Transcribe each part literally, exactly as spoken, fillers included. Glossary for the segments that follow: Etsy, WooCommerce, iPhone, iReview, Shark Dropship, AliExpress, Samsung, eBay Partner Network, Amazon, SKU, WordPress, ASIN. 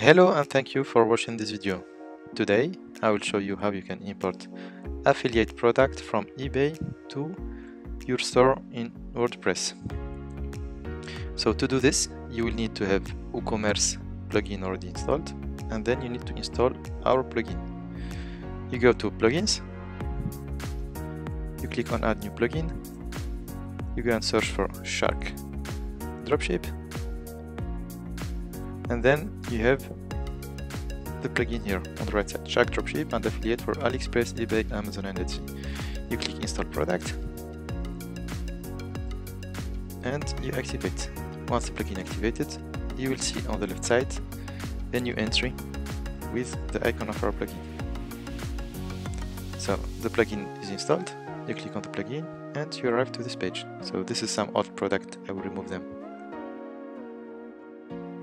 Hello and thank you for watching this video. Today I will show you how you can import affiliate product from eBay to your store in WordPress. So to do this, you will need to have WooCommerce plugin already installed, and then you need to install our plugin. You go to plugins, you click on add new plugin, you go and search for Shark Dropship, and then you have the plugin here on the right side, Shark Dropship and affiliate for AliExpress, eBay, Amazon and Etsy. You click install product and you activate. Once the plugin activated, you will see on the left side a new entry with the icon of our plugin. So the plugin is installed, you click on the plugin and you arrive to this page. So this is some old product, I will remove them.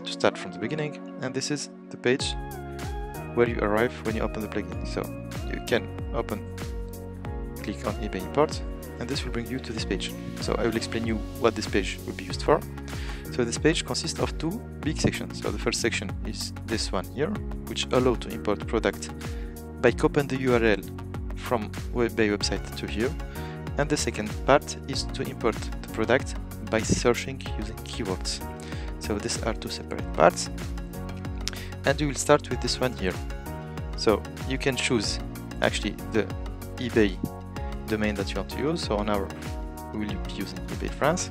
To start from the beginning, and this is the page where you arrive when you open the plugin. So you can open, click on eBay import, and this will bring you to this page. So I will explain you what this page will be used for. So this page consists of two big sections. So the first section is this one here, which allows to import product by copying the U R L from eBay website to here, and the second part is to import the product by searching using keywords. So these are two separate parts, and we will start with this one here. So you can choose actually the eBay domain that you want to use. So on our, we will be using eBay France,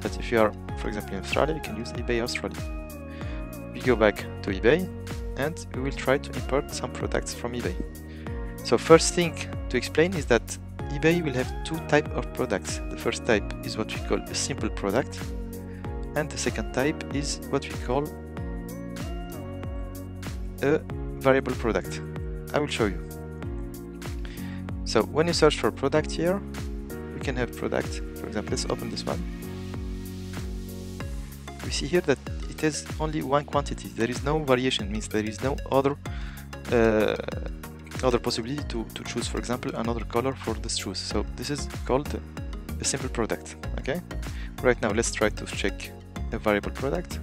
but if you are, for example, in Australia, you can use eBay Australia. We go back to eBay and we will try to import some products from eBay. So first thing to explain is that eBay will have two types of products. The first type is what we call a simple product, and the second type is what we call a variable product. I will show you. So when you search for product here, we can have product. For example, let's open this one. We see here that it has only one quantity. There is no variation, means there is no other uh, other possibility to, to choose, for example, another color for this shoes. So this is called a simple product, okay? Right now, let's try to check a variable product.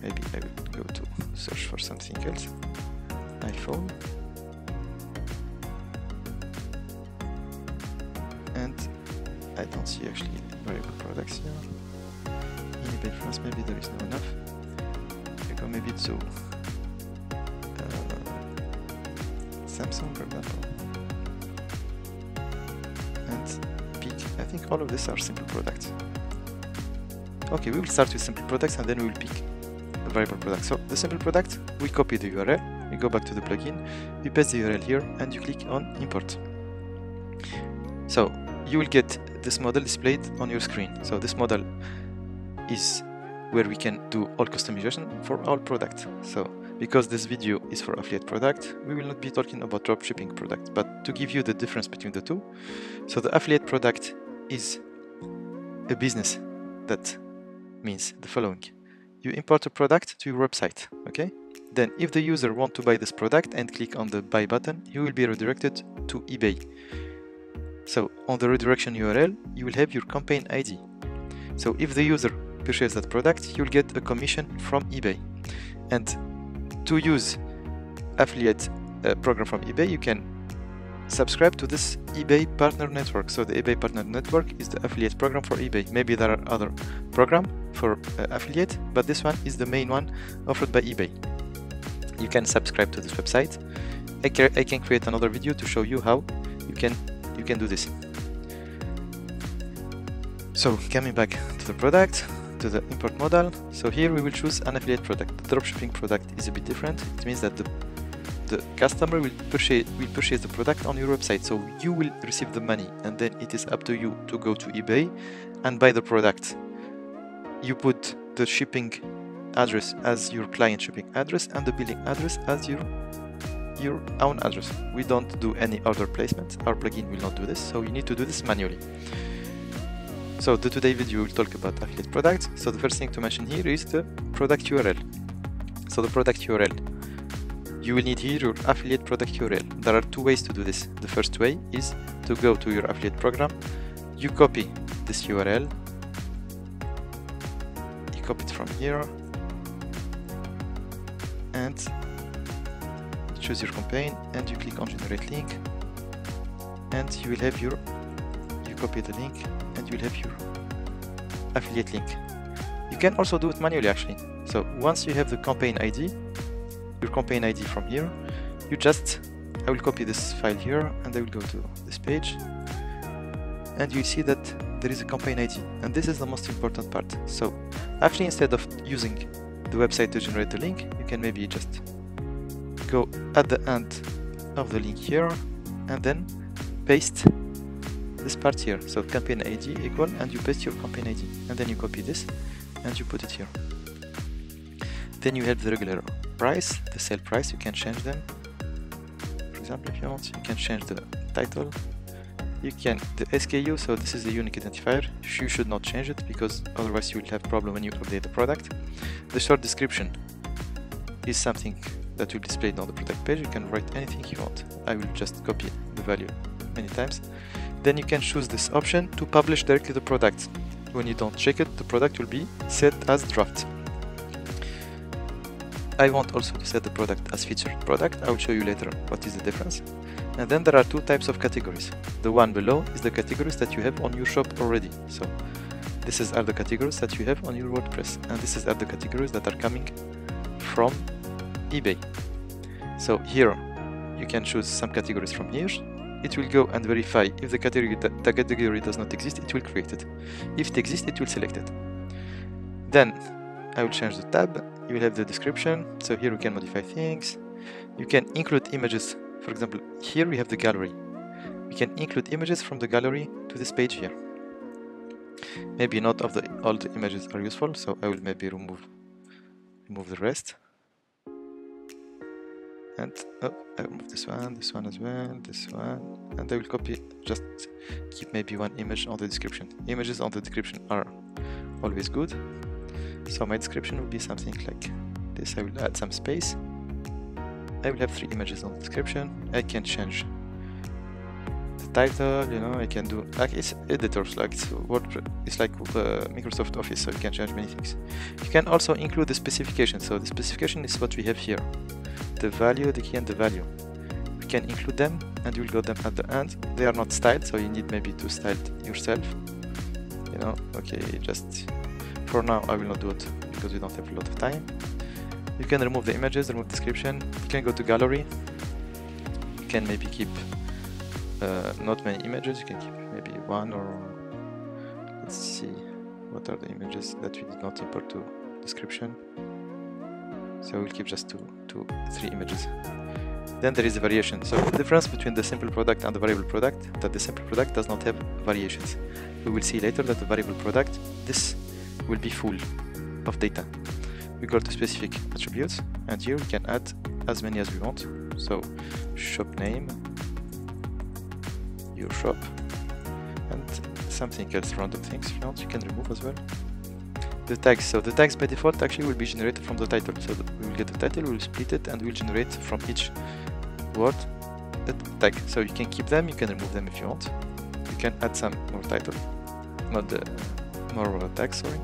Maybe I will go to search for something else. iPhone. And I don't see actually variable products here. In eBay France, maybe there is no enough. Go maybe to uh, Samsung, for example. And I think all of these are simple products. Okay, we will start with simple products and then we will pick a variable product. So the simple product, we copy the U R L, we go back to the plugin, we paste the U R L here and you click on import. So you will get this model displayed on your screen. So this model is where we can do all customization for all products. So because this video is for affiliate product, we will not be talking about dropshipping product, but to give you the difference between the two. So the affiliate product is a business that means the following. You import a product to your website, okay? Then if the user wants to buy this product and click on the buy button, he will be redirected to eBay. So on the redirection U R L, you will have your campaign I D. So if the user purchases that product, you'll get a commission from eBay. And to use affiliate uh, program from eBay, you can subscribe to this eBay Partner Network. So the eBay Partner Network is the affiliate program for eBay. Maybe there are other programs for uh, affiliate, but this one is the main one offered by eBay. You can subscribe to this website. I can, I can create another video to show you how you can you can do this. So coming back to the product, to the import model. So here we will choose an affiliate product. The dropshipping product is a bit different. It means that the, the customer will purchase, will purchase the product on your website. So you will receive the money and then it is up to you to go to eBay and buy the product. You put the shipping address as your client shipping address and the billing address as your, your own address. We don't do any order placement. Our plugin will not do this. So you need to do this manually. So the today video will talk about affiliate products. So the first thing to mention here is the product U R L. So the product U R L. You will need here your affiliate product U R L. There are two ways to do this. The first way is to go to your affiliate program. You copy this U R L. You copy it from here. content, choose your campaign, and you click on generate link, and you will have your, you copy the link, and you will have your affiliate link. You can also do it manually actually. So once you have the campaign I D, your campaign I D from here, you just, I will copy this file here and I will go to this page, and you see that there is a campaign I D, and this is the most important part. So actually, instead of using the website to generate the link, you can maybe just go at the end of the link here and then paste this part here. So campaign I D equal, and you paste your campaign I D, and then you copy this and you put it here. Then you have the regular price, the sale price, you can change them. For example, if you want, you can change the title. You can, the S K U, so this is the unique identifier, you should not change it because otherwise you will have problem when you update the product. The short description is something that will be displayed on the product page, you can write anything you want. I will just copy the value many times. Then you can choose this option to publish directly the product. When you don't check it, the product will be set as draft. I want also to set the product as featured product, I will show you later what is the difference. And then there are two types of categories. The one below is the categories that you have on your shop already. So this is are the categories that you have on your WordPress, and this is are the categories that are coming from eBay. So here you can choose some categories from here. It will go and verify if the category, the category does not exist, it will create it. If it exists, it will select it. Then I will change the tab. You will have the description. So here we can modify things. You can include images. For example, here we have the gallery. We can include images from the gallery to this page here. Maybe not of the all the images are useful, so I will maybe remove remove the rest. And oh, I remove this one, this one as well, this one, and I will copy, just keep maybe one image on the description. Images on the description are always good. So my description will be something like this. I will add some space. I will have three images on the description. I can change the title, you know, I can do like it's editors, like it's WordPress, it's like uh, Microsoft Office, so you can change many things. You can also include the specification. So the specification is what we have here. The value, the key and the value. We can include them and you'll got them at the end. They are not styled, so you need maybe to style it yourself. You know, okay, just for now I will not do it because we don't have a lot of time. You can remove the images, remove description, you can go to gallery, you can maybe keep uh, not many images, you can keep maybe one, or let's see what are the images that we did not import to description. So we'll keep just two, two, three images. Then there is a variation. So the difference between the simple product and the variable product, that the simple product does not have variations. We will see later that the variable product, this will be full of data. We go to specific attributes, and here we can add as many as we want. So shop name, your shop, and something else, random things if you want, you can remove as well. The tags, so the tags by default actually will be generated from the title. So we will get the title, we will split it, and we will generate from each word a tag. So you can keep them, you can remove them if you want. You can add some more title, not the more tags, sorry.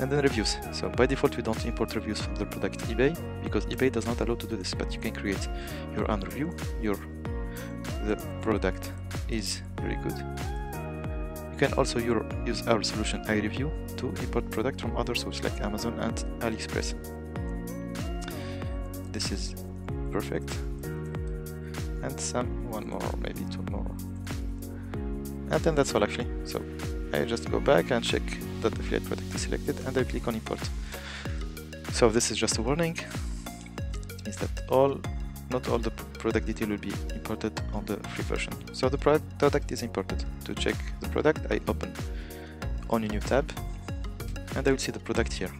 And then reviews. So by default we don't import reviews from the product eBay because eBay does not allow to do this, but you can create your own review. Your the product is very good. You can also your, use our solution iReview to import product from other sources like Amazon and AliExpress. This is perfect. And some one more, maybe two more. And then that's all actually. So I just go back and check that affiliate product is selected, and I click on import. So this is just a warning, it means that all, not all the product detail will be imported on the free version. So the product is imported. To check the product, I open on a new tab, and I will see the product here.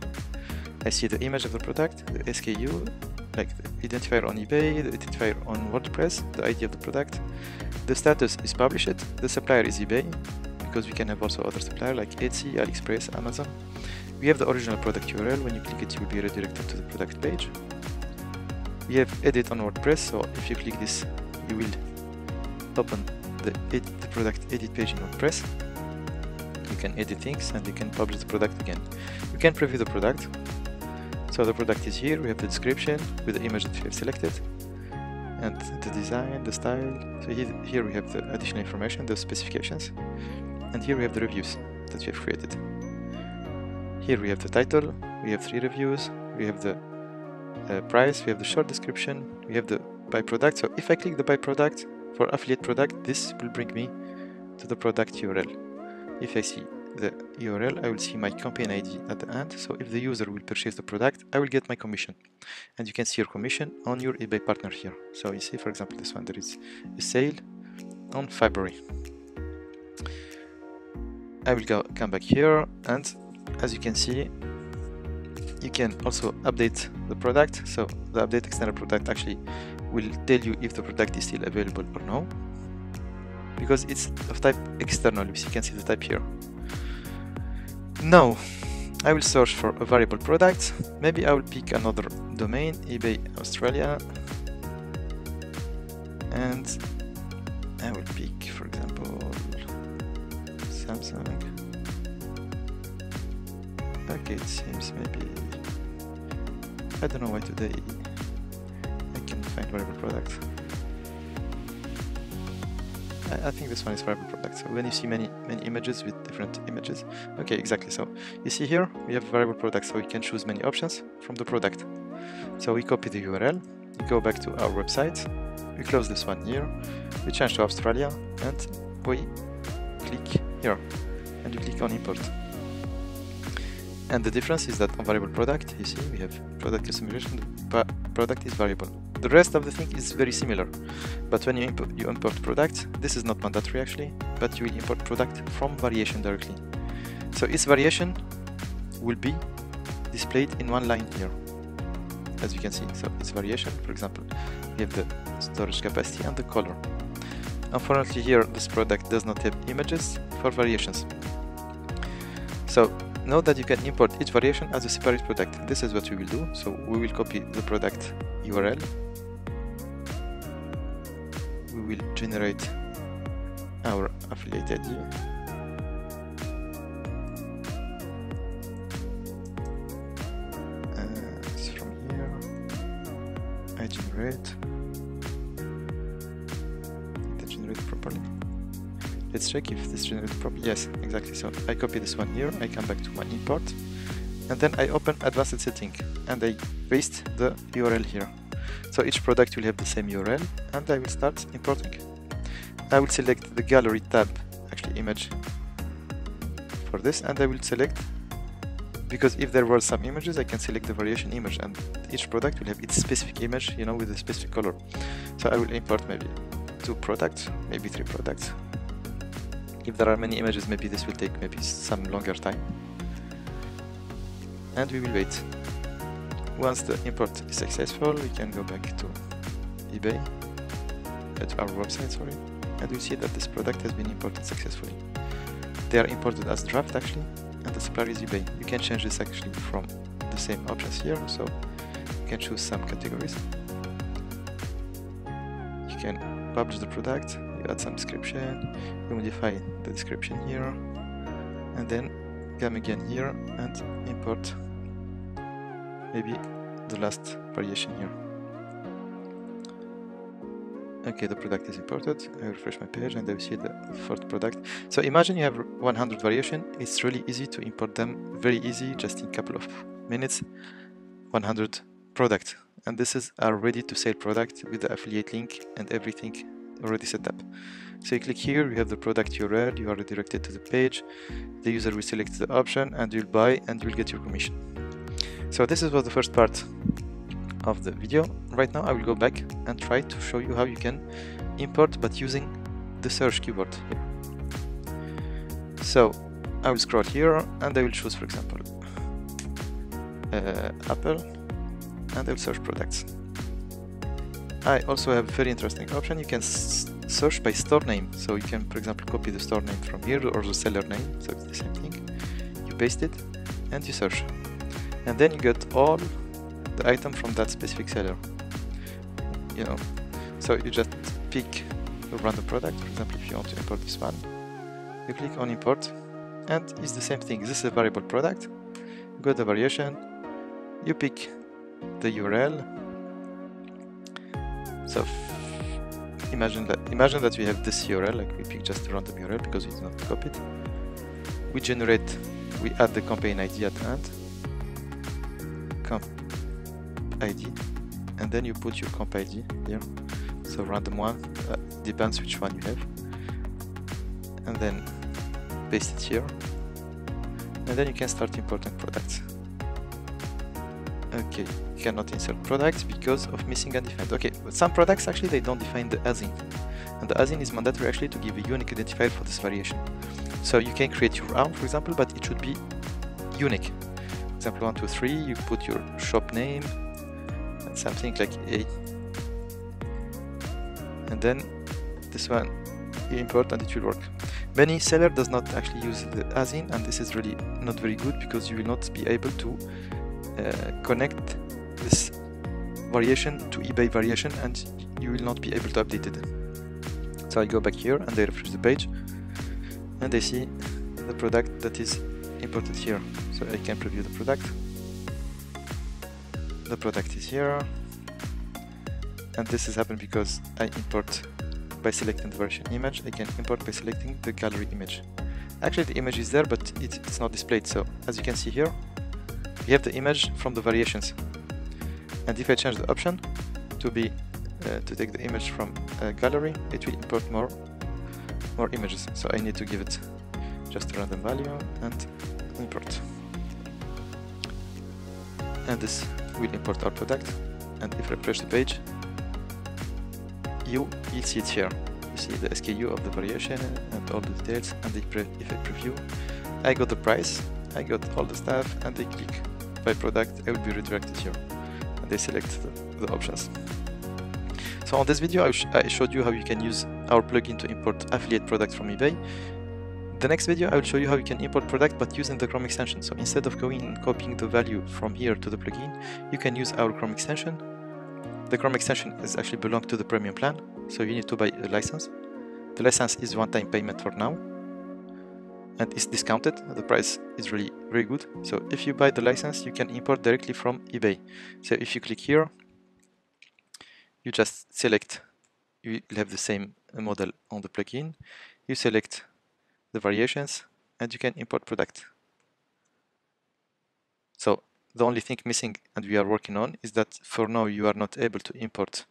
I see the image of the product, the S K U, like the identifier on eBay, the identifier on WordPress, the I D of the product, the status is published, the supplier is eBay, because we can have also other suppliers like Etsy, AliExpress, Amazon. We have the original product U R L. When you click it, you will be redirected to the product page. We have edit on WordPress, so if you click this, you will open the, edit, the product edit page in WordPress. You can edit things and you can publish the product again. You can preview the product. So the product is here, we have the description with the image that we have selected, and the design, the style. So here we have the additional information, the specifications, and here we have the reviews that we have created. Here we have the title, we have three reviews, we have the uh, price, we have the short description, we have the by product. So if I click the by product for affiliate product, this will bring me to the product U R L. If I see the U R L, I will see my campaign I D at the end. So if the user will purchase the product, I will get my commission. And you can see your commission on your eBay partner here. So you see, for example, this one, there is a sale on February. I will go come back here, and as you can see, you can also update the product. So the update external product actually will tell you if the product is still available or no, because it's of type external, which you can see the type here. Now, I will search for a variable product. Maybe I will pick another domain, eBay Australia, and I will pick, for example, Samsung. Okay, it seems maybe, I don't know why today I can't find variable product. I think this one is variable product. So when you see many many images with different images, okay, exactly. So you see here we have variable product, so we can choose many options from the product. So we copy the U R L, we go back to our website, we close this one here, we change to Australia, and we click here, and we click on import. And the difference is that on variable product, you see we have product customization, but product is variable. The rest of the thing is very similar, but when you import, you import product, this is not mandatory actually, but you will import product from variation directly. So its variation will be displayed in one line here, as you can see. So its variation, for example, we have the storage capacity and the color. Unfortunately here, this product does not have images for variations. So note that you can import each variation as a separate product. This is what we will do. So we will copy the product U R L. We will generate our affiliate I D. And from here, I generate. Did I generate properly? Let's check if this generates properly. Yes, exactly. So I copy this one here, I come back to my import, and then I open advanced setting and I paste the U R L here. So each product will have the same U R L, and I will start importing. I will select the gallery tab, actually image for this, and I will select, because if there were some images, I can select the variation image, and each product will have its specific image, you know, with a specific color. So I will import maybe two products, maybe three products. If there are many images, maybe this will take maybe some longer time. And we will wait. Once the import is successful, we can go back to eBay, to our website, sorry, and we see that this product has been imported successfully. They are imported as draft actually, and the supplier is eBay. You can change this actually from the same options here, so you can choose some categories. You can publish the product, add some description, you modify the description here, and then come again here and import maybe the last variation here. Okay, the product is imported. I refresh my page and I will see the fourth product. So imagine you have one hundred variations. It's really easy to import them, very easy, just in a couple of minutes, one hundred products. And this is our ready to sell product with the affiliate link and everything already set up. So you click here, you have the product U R L, you are redirected to the page, the user will select the option and you'll buy and you'll get your commission. So this was the first part of the video. Right now I will go back and try to show you how you can import but using the search keyword here. So I will scroll here and I will choose, for example, uh, Apple, and I will search products. I also have a very interesting option. You can search by store name. So you can, for example, copy the store name from here or the seller name. So it's the same thing. You paste it and you search. And then you get all the items from that specific seller. You know, so you just pick a random product. For example, if you want to import this one, you click on import and it's the same thing. This is a variable product. You got the variation. you pick the U R L. So imagine that imagine that we have this U R L, like we pick just a random U R L because it's not copied. We generate, we add the campaign I D at end, camp I D, and then you put your camp I D here. So random one, uh, depends which one you have, and then paste it here, and then you can start importing products. Okay, you cannot insert products because of missing undefined. Okay, but some products actually they don't define the A S I N, and the A S I N is mandatory actually to give a unique identifier for this variation. So you can create your own, for example, but it should be unique. For example, one, two, three. You put your shop name and something like a, and then this one you import and it will work. Many seller does not actually use the A S I N, and this is really not very good because you will not be able to Uh, connect this variation to eBay variation, and you will not be able to update it. So I go back here and I refresh the page, and they see the product that is imported here. So I can preview the product. The product is here, and this has happened because I import by selecting the version image. I can import by selecting the gallery image. Actually the image is there, but it, it's not displayed. So as you can see here, we have the image from the variations, and if I change the option to be uh, to take the image from a gallery, it will import more more images. So I need to give it just a random value and import, and this will import our product. And if I refresh the page, you will see it here. You see the S K U of the variation and all the details. And if I preview, I got the price, I got all the stuff, and I click by product, I will be redirected here, and they select the, the options. So on this video I, sh I showed you how you can use our plugin to import affiliate products from eBay. The next video I will show you how you can import product but using the Chrome extension. So instead of going and copying the value from here to the plugin, you can use our Chrome extension. The Chrome extension is actually belongs to the premium plan, so you need to buy a license. The license is one-time payment for now, and it's discounted. The price is really very good. So if you buy the license, you can import directly from eBay. So if you click here, you just select, you will have the same model on the plugin. You select the variations and you can import product. So the only thing missing and we are working on is that for now you are not able to import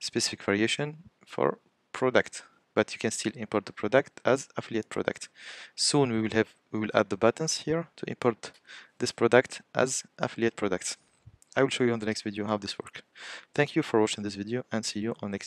specific variation for product, but you can still import the product as affiliate product. Soon we will have we will add the buttons here to import this product as affiliate products. I will show you on the next video how this works. Thank you for watching this video, and see you on next video.